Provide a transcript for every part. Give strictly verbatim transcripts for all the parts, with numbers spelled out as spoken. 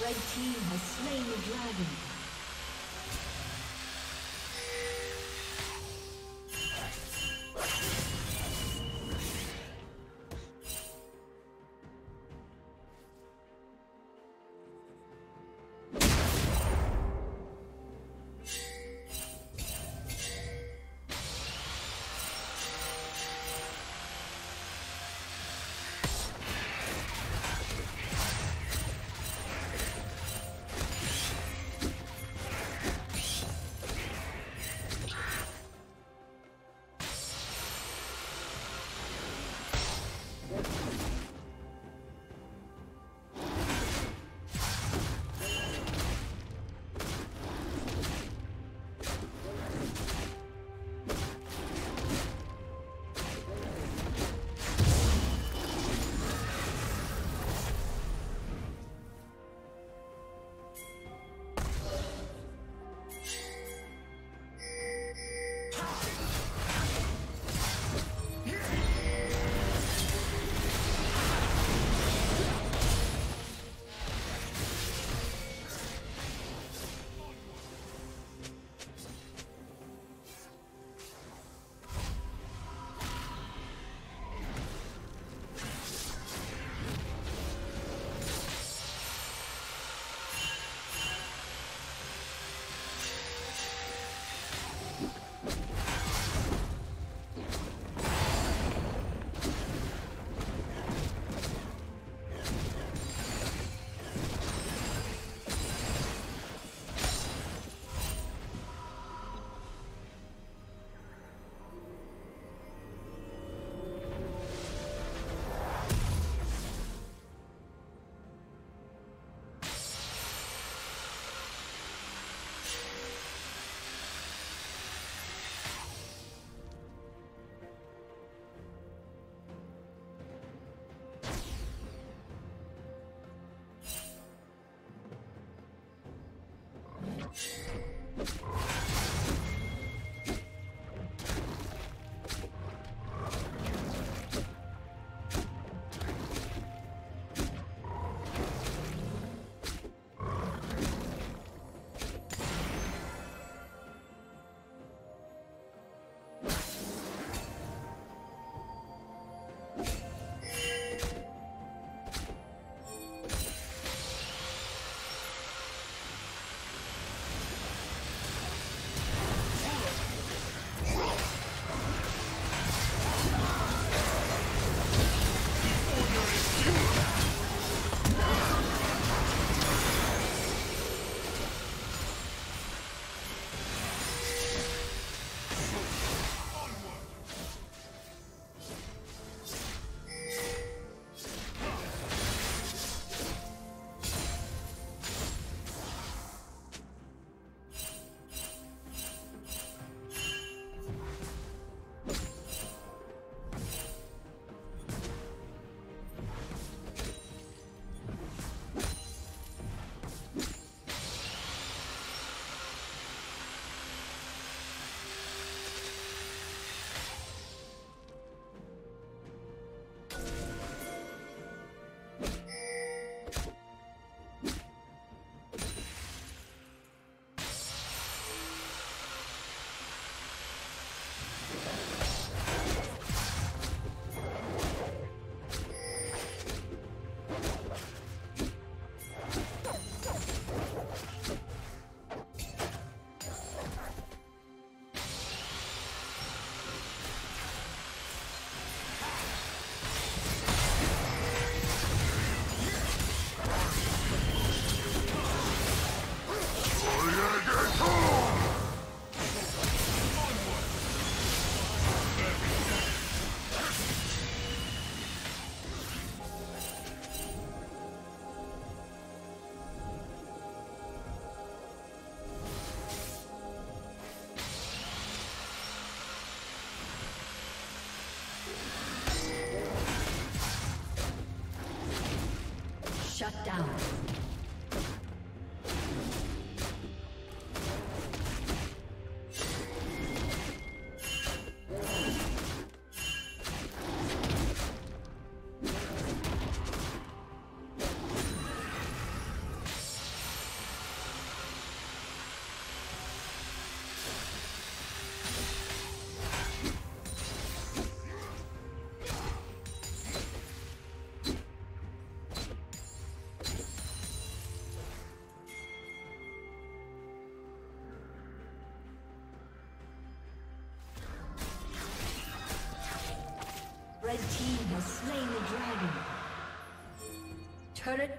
Red team has slain the dragon. Shut down. Red team has slain the dragon. Turret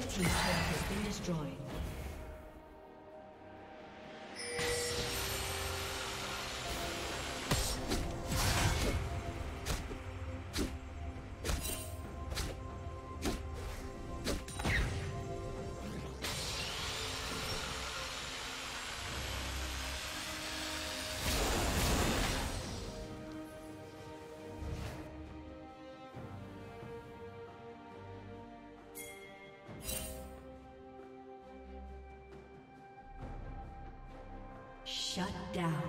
Team's turret has been destroyed. Shut down.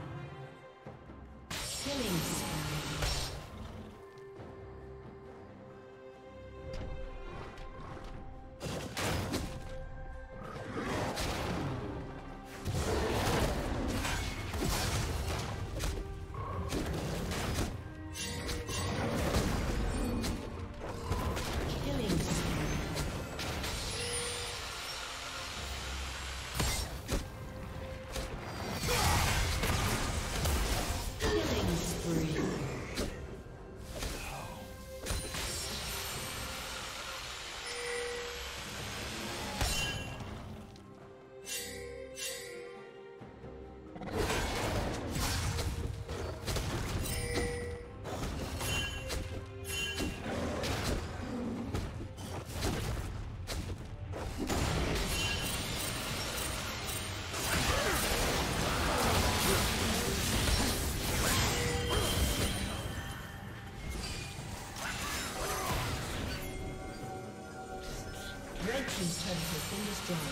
Killing spree. His turret has been destroyed.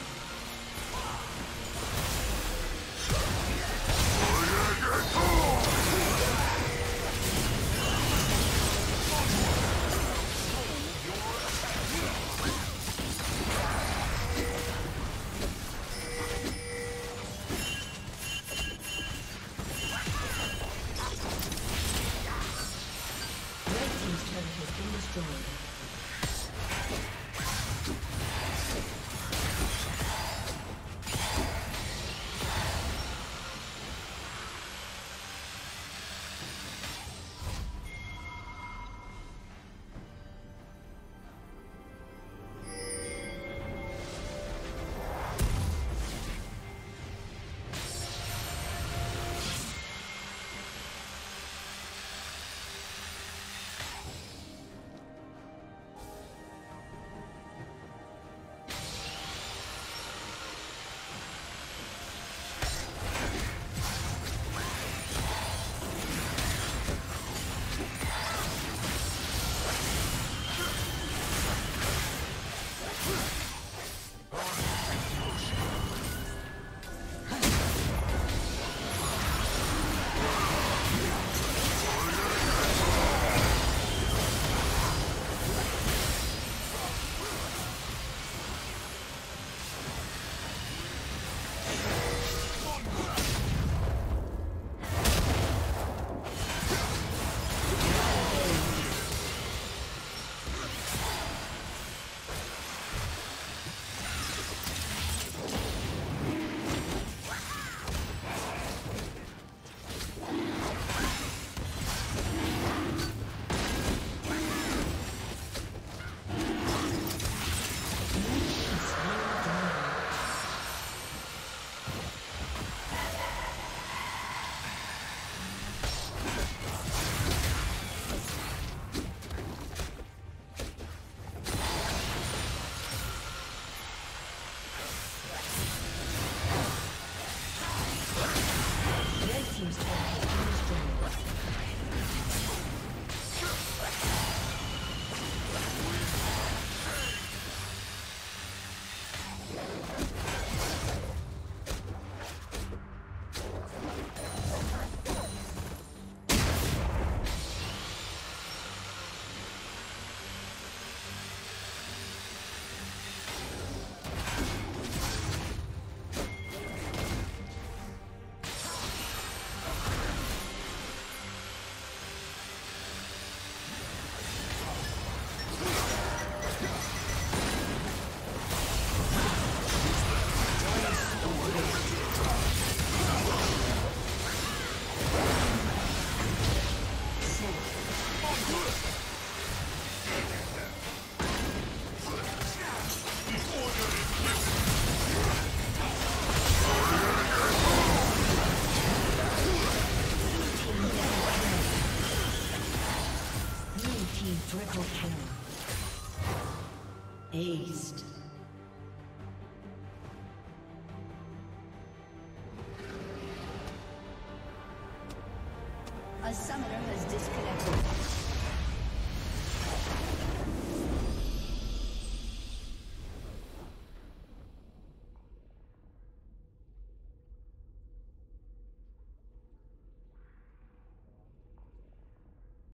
team triple kill. Aced. A summoner has disconnected.